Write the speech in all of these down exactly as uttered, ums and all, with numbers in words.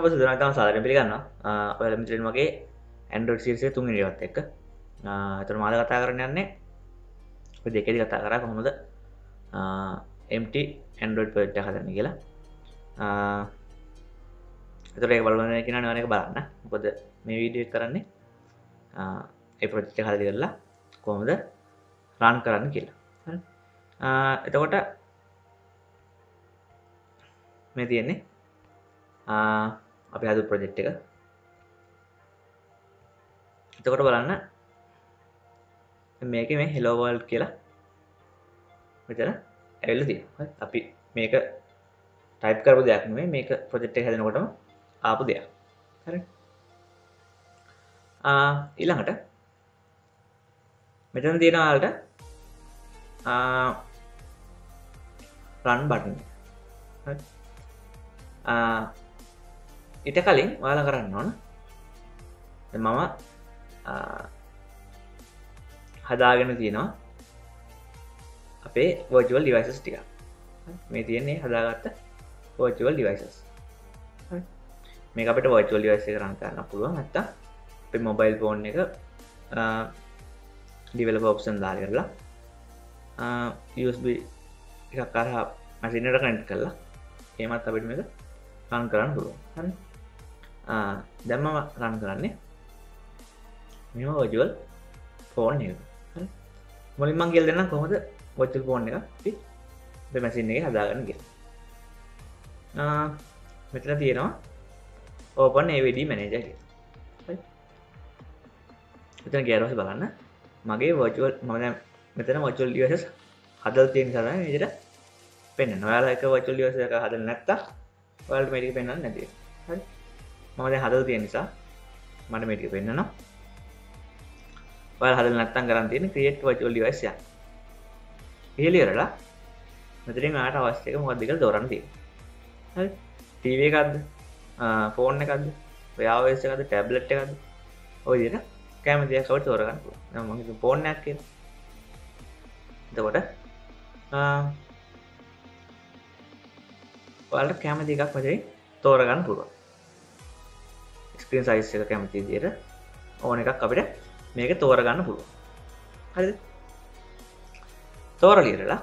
ඔබ සුදුනක් ගම සාදරයෙන් පිළිගන්නවා. ඔයාලා මෙතනින් මගේ Android series එක තුන්වෙනි එකත් එක්ක. අතන මාල කතා කරන්න යන්නේ. ඔය දෙකේදී කතා කරා කොහොමද empty Android project එක හදන්නේ කියලා. අතන ඒක බලන්න කියනවා නේ ඒක බලන්න. මොකද මේ වීඩියෝ එක කරන්නේ ඒ project එක හදලා ඉවරලා කොහොමද run කරන්න කියලා. හරි. එතකොට මේ තියෙන්නේ අපි හදපු ප්‍රොජෙක්ට් එක. එතකොට බලන්න මේකේ මේ hello world කියලා මෙතන ඇවිල්ලා තියෙනවා. අපි මේක ටයිප් කරපු දෙයක් නෙමෙයි, මේක ප්‍රොජෙක්ට් එක හැදෙනකොටම ආපු දෙයක්. හරි. ආ ඊළඟට මෙතන තියෙනවා ඔයාලට ආ run button. හරි. ආ ඊට කලින් ඔයාලා කරන්න ඕන දැන් මම හදාගෙන තියෙනවා අපේ virtual devices ටික. මේ තියෙන්නේ හදාගත්ත virtual devices. හරි. මේක අපිට virtual device එක run කරන්න පුළුවන්. නැත්තම් අපේ mobile phone එක developer option දාලා කරලා U S B එකක් කරා machine එකට connect කරලා එහෙමත් අපිට මේක run කරන්න පුළුවන්. හරි. දැන් මම රන් කරන්නේ මෙව virtual phone එක. හරි. මුලින් මම කියලා දෙන්නම් කොහොමද virtual phone එක අපි මේ මැෂින් එකේ හදාගන්න කියලා. ආ මෙතන තියෙනවා open A V D manager කියලා. හරි. මෙතන ගියරෝස් බලන්න මගේ virtual මම දැන් මෙතන virtual devices හදලා තියෙන නිසා තමයි මේ විදිහට පෙන්වන්නේ. ඔයාලා එක virtual device එකක් හදලා නැත්තම් ඔයාලට මේක පෙන්වන්න නැති. හරි. මම දැන් හදලා තියෙන නිසා මට මේ ටික පෙන්වනවා. ඔයාලා හදලා නැත්නම් කරන් තියෙන්නේ create virtual device එක. ඉහළ ඉරලා මෙතනින් ආට අවශ්‍ය එක මොකක්ද කියලා දොරන්න තියෙනවා. හරි. T V එකක්ද? ෆෝන් එකක්ද? ඔය iOS එකක්ද? ටැබ්ලට් එකක්ද? ඔය විදිහට කැමති එකක් ඔයාලා තෝරගන්න පුළුවන්. දැන් මම හිතමු ෆෝන් එකක් කියලා. එතකොට ඔයාලට කැමති එකක් වගේ තෝරගන්න පුළුවන්. ස්ක්‍රීන් සයිස් එක කැමති විදිහට ඕන එකක් අපිට මේක තෝරගන්න පුළුවන්. හරිද? තෝරලා ඉවරලා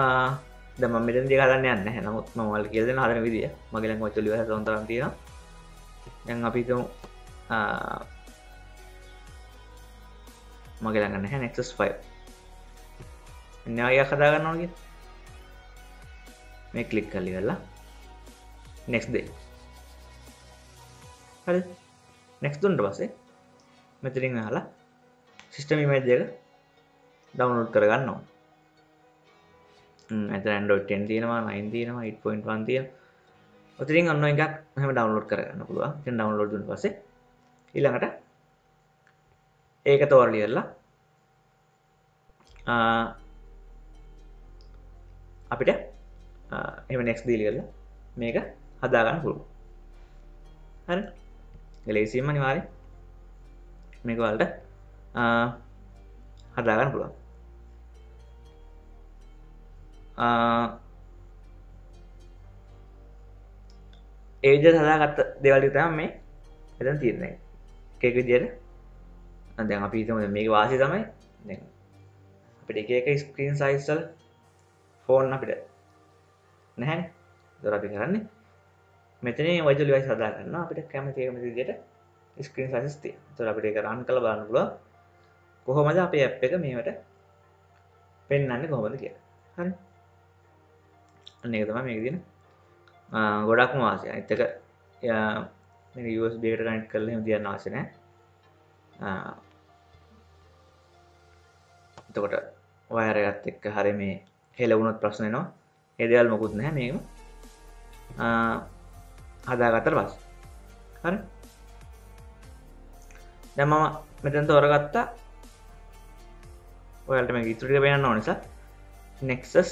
ආ දැන් මම මෙතන දිහා හදන්න යන්නේ නැහැ. නමුත් මම ඔයාලට කියලා දෙන්න හදන විදිය මගේ ළඟ virtual device එකක් තරම් තියෙනවා. දැන් අපි හිතමු ආ මගේ ළඟ නැහැ Nexus five. නෑ යකදා ගන්න ඕන කියලා. මේ ක්ලික් කරලා ඉවරලා next day. හරි. next දුන්නට පස්සේ මෙතනින් අහලා system image එක download කරගන්න ඕන. ම්ම් එතන Android ten තියෙනවා, nine තියෙනවා, eight point one තියෙනවා. ඔතනින් අන්න එකක් එහෙම download කරගන්න පුළුවන්. ඉතින් download දුන්න පස්සේ ඊළඟට ඒක තෝරලා ඉවරලා අ අපිට එහෙම next deal කරලා මේක හදා ගන්න පුළුවන්. හරි. ලේසියෙන්ම අනිවාර්යෙන් මේක වලට හදා ගන්න පුළුවන්. ඒ විදිහට හදාගත්ත දේවල් ටික තමයි මේ මෙතන තියෙන්නේ. එක එක විදිහට දැන් අපි හිතමු දැන් මේකේ වාසිය තමයි දැන් අපිට එක එක ස්ක්‍රීන් සයිස් වල ෆෝන් අපිට නැහැනේ. ඒතර අපි කරන්නේ මෙතන virtual device හදා ගන්නවා. අපිට කැමති කැමති විදිහට screen sizes තියෙනවා. ඒතකොට අපිට ඒක run කරලා බලන්න පුළුවන්. කොහොමද අපේ app එක මේවට පෙන්වන්නේ කොහොමද කියලා. හරි. අන්න ඒක තමයි මේකේ තියෙන ගොඩක්ම වාසිය. අනිත් එක මේ U S B එකට connect කරලා එහෙම තියන්න අවශ්‍ය නැහැ. එතකොට wire එකත් එක්ක හරිය මේ හෙල වුණොත් ප්‍රශ්න එනවා. ඒ දේවල් මොකුත් නැහැ මේකම. හදාගත්තට පස්සේ. හරි. දැන් මම මෙතන තෝරගත්තා. ඔයාලට මේක ඉතුරු ටික පෙන්නන්න ඕන නිසා Nexus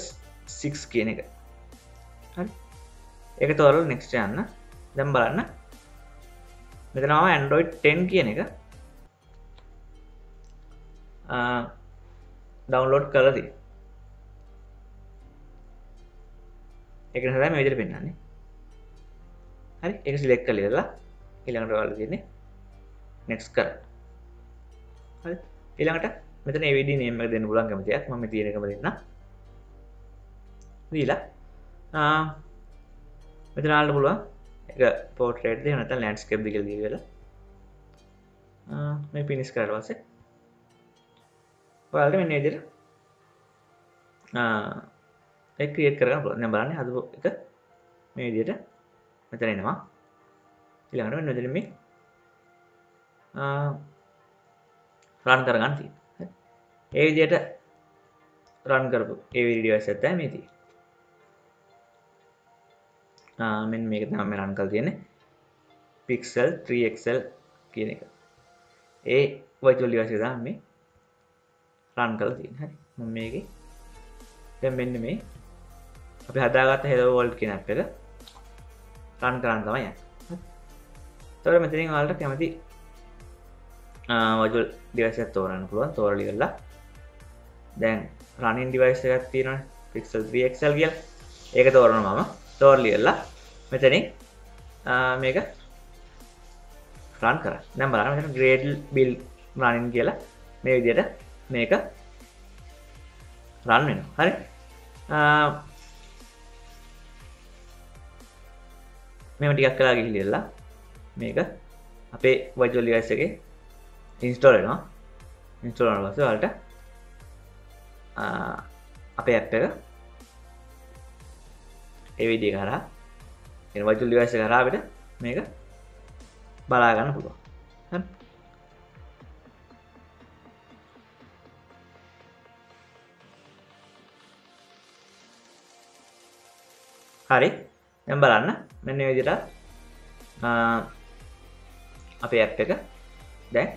six කියන එක. හරි. ඒක තෝරලා next යන්න. දැන් බලන්න. මෙතන ආව Android ten කියන එක. අ download කරලා තියෙනවා. ඒක නිසා තමයි මේ විදිහට පෙන්නන්නේ. अरे एक सिलेक्ट कर लेगा इलांगट वाला देने नेक्स्ट कर अरे इलांगटा මෙතන AVD name එක දෙන්න පුළුවන් කැමතියක් මම මේ තියෙන එකම දෙන්නම් දීලා ආ මෙතන ආන්න පුළුවන් එක portrait ද එහෙම නැත්නම් landscape ද කියලා දීලා ආ මේ finish කරලා පස්සේ ඔයාලට මෙන්න මේ විදිහට ආ ඒක create කරගන්න පුළුවන් දැන් බලන්න හදපු එක මේ විදිහට මෙතන එනවා ඊළඟට මෙන්න මෙතන මේ ආ run කරගන්න තියෙනවා ඒ විදිහට run කරපු ඒ වීඩියෝස් එකත් තමයි මේ තියෙන්නේ. ආ මෙන්න මේක තමයි මම run කරලා තියෙන්නේ. Pixel three X L කියන එක. ඒ virtual device එක තමයි මේ run කරලා තියෙන්නේ. හරි. මම මේකේ දැන් මෙන්න මේ අපි හදාගත්ත Hello World කියන app එක run කරන්න තමයි යන්නේ. හරි. ඒතකොට මෙතනින් ඔයාලට කැමති ආ virtual device එකක් තෝරන්න පුළුවන්. තෝරලා ඉවරලා දැන් running device එකක් තියෙනවනේ Pixel three X L කියලා. ඒක තෝරනවා මම. තෝරලා ඉවරලා මෙතනින් මේක run කරා. දැන් බලන්න මෙතන Gradle build running කියලා මේ විදිහට මේක run වෙනවා. හරි. මේව ටිකක් වෙලා ගිහින් ඉවරලා මේක අපේ virtual device එකේ install වෙනවා. install කරනවා ඊට පස්සේ ඔයාලට අපේ app එක ඒ විදිහ කරා එන virtual device එක කරා අපිට මේක බලා ගන්න පුළුවන් හරි හරි දැන් බලන්න මෙන්න මේ විදිහට අපේ app එක දැන්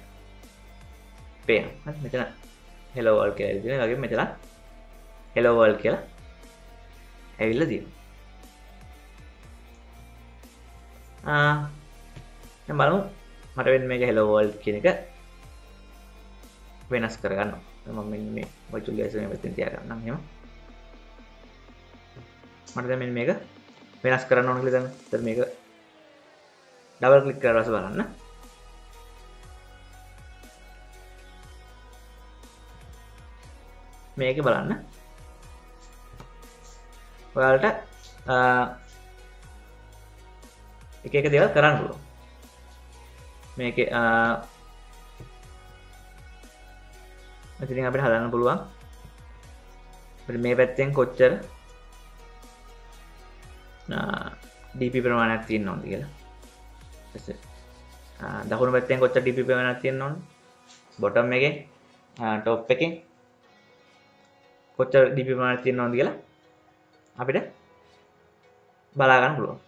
පේනවා හරි මෙතන hello world කියලා ඇවිල්ලා තියෙනවා. වගේ මෙතන hello world කියලා ඇවිල්ලා තියෙනවා. ආ දැන් බලමු මට වෙන මේක hello world කියන එක වෙනස් කරගන්නවා. මම මෙන්න මේ virtual device එක මෙතෙන් තියාගන්නම් එහෙම. මට දැන් මෙන්න මේක වෙනස් කරන්න ඕන කියලා දැන්. දැන් මේක double click කරලා බලන්න. මේක බලන්න ඔයාලට එක එක දේවල් කරන්න පුළුවන් මේකේ මෙතනින් අපිට හදන්න පුළුවන් අපිට මේ පැත්තෙන් කොච්චර dp ප්‍රමාණයක් තියෙන්න ඕනද කියලා දකුණු පැත්තෙන් කොච්චර dp ප්‍රමාණයක් තියෙන්න ඕනද බොටම් එකේ ටොප් එකේ කොච්චර dp ප්‍රමාණයක් තියෙනවද කියලා අපිට බලා ගන්න පුළුවන්.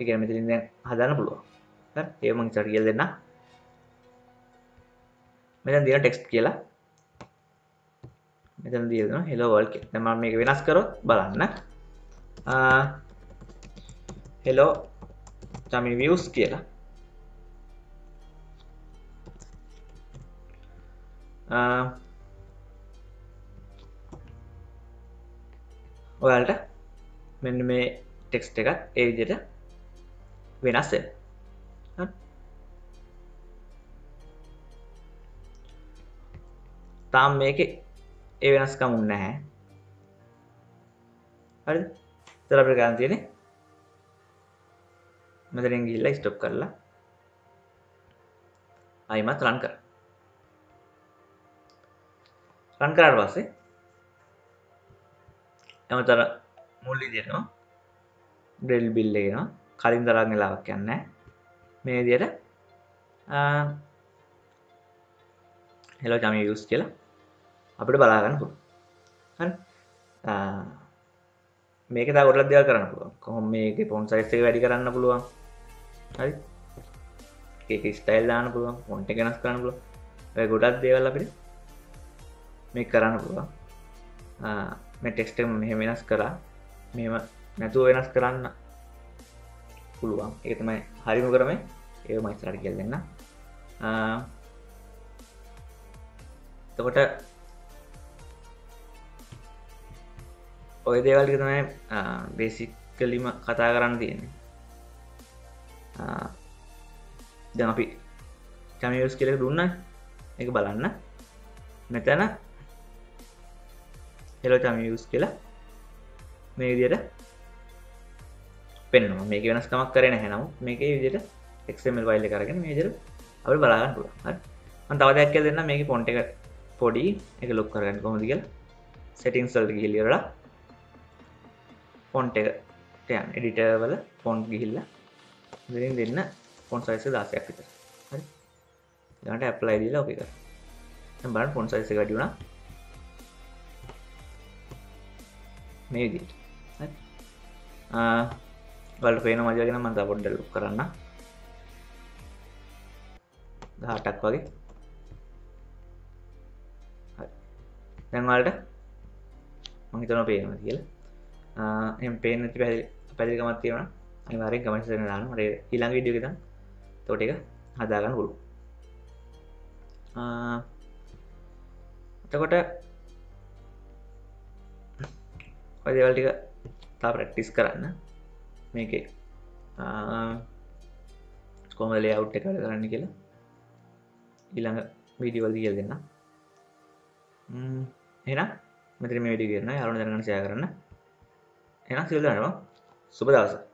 ඒ කියන්නේ මෙතනින් දැන් හදාන්න පුළුවන්. හරි. ඒක මම ඉස්සර කියලා දෙන්නම්. මෙතන දින ටෙක්ස්ට් කියලා. මෙතන දින දෙනවා hello world කියලා. දැන් මම මේක වෙනස් කරොත් බලන්න. ආ hello ChamiViews කියලා. ආ ඔයාලට මෙන්න මේ ටෙක්ස්ට් එකත් ඒ විදිහට වෙනස් වෙනවා. තාම මේකේ ඒ වෙනස්කම් නැහැ. හරිද? ඉතින් අපිට ගන්න තියෙන්නේ මෙතනින් ගිහිල්ලා ස්ටොප් කරලා ආයෙමත් run කරන්න. run කරාට පස්සේ එමතර මුල් විදියට ඩෙල් බිල් එක එනවා කලින් තරම් වෙලාවක් යන්නේ මේ විදියට hello ChamiViews කියලා අපිට බලා ගන්න පුළුවන් හරි මේක තව ගොඩක් දේවල් කරන්න පුළුවන් කොහොම මේකේ font size එක වැඩි කරන්න පුළුවන් හරි ඒකේ style දාන්න පුළුවන් font එක වෙනස් කරන්න පුළුවන් ඒ ගොඩක් දේවල් අපිට මේක කරන්න පුළුවන් මේ ටෙක්ස්ට් එක මෙහෙම වෙනස් කරලා මෙහෙම නැතුව වෙනස් කරන්න පුළුවන්. ඒක තමයි හරිම ක්‍රමය. ඒක මම ඉස්සරහට කියලා දෙන්නම්. එතකොට ඔය දේවල් ටික තමයි බේසිකලිම කතා කරන්න තියෙන්නේ. දැන් අපි ChamiViews කියලා එක දුන්නා. ඒක බලන්න. මෙතන hello ChamiViews කියලා මේ විදිහට පෙන්වනවා. මේකේ වෙනස්කමක් කරේ නැහැ. නමුත් මේකේ විදිහට X M L ෆයිල් එක අරගෙන මේ විදිහට අපිට බලා ගන්න පුළුවන්. හරි. මම තව දෙයක් කියලා දෙන්නම්. මේකේ ෆොන්ට් එක පොඩි. ඒක ලොක් කරගන්න කොහොමද කියලා settings වලට ගිහිල්ලා ෆොන්ට් එකට යන්න. එඩිටර් වල ෆොන්ට් ගිහිල්ලා මෙතනින් දෙන්න ෆොන්ට් size එක දහසක් විතර. හරි. ඊළඟට apply දීලා OK කරන්න. දැන් බලන්න ෆොන්ට් size එක වැඩි වුණා. මේ විදිහට. හරි. ආ ඔයාලට පේන මදි වගේ නම් මම තව පොඩ්ඩක් ලොක් කරන්න. දහඅටක් වගේ. හරි. දැන් ඔයාලට මම හිතනවා පේනවා කියලා. අහ් එහෙනම් පේන්නේ නැති පැහැදිලිකමක් තියෙනවා. අනිවාර්යෙන් කමෙන්ට්ස් එකේ දාන්න. මට ඊළඟ වීඩියෝ එකේ දාන්න. එතකොට ඒක හදා ගන්න පුළුවන්. අහ් එතකොට ඔය දේවල් ටික තව ප්‍රැක්ටිස් කරන්න. මේකේ කොහොමද ලේඅවුට් එක වැඩ කරන්නේ කියලා ඊළඟ වීඩියෝ වලදී කියලා දෙන්නම්. ම්ම් එහෙනම් මෙතන මේ වීඩියෝ ගන්න යාළුවෝ දැනගන්න ෂෙයා කරන්න. එහෙනම් සියලු දෙනාටම සුබ දවසක්.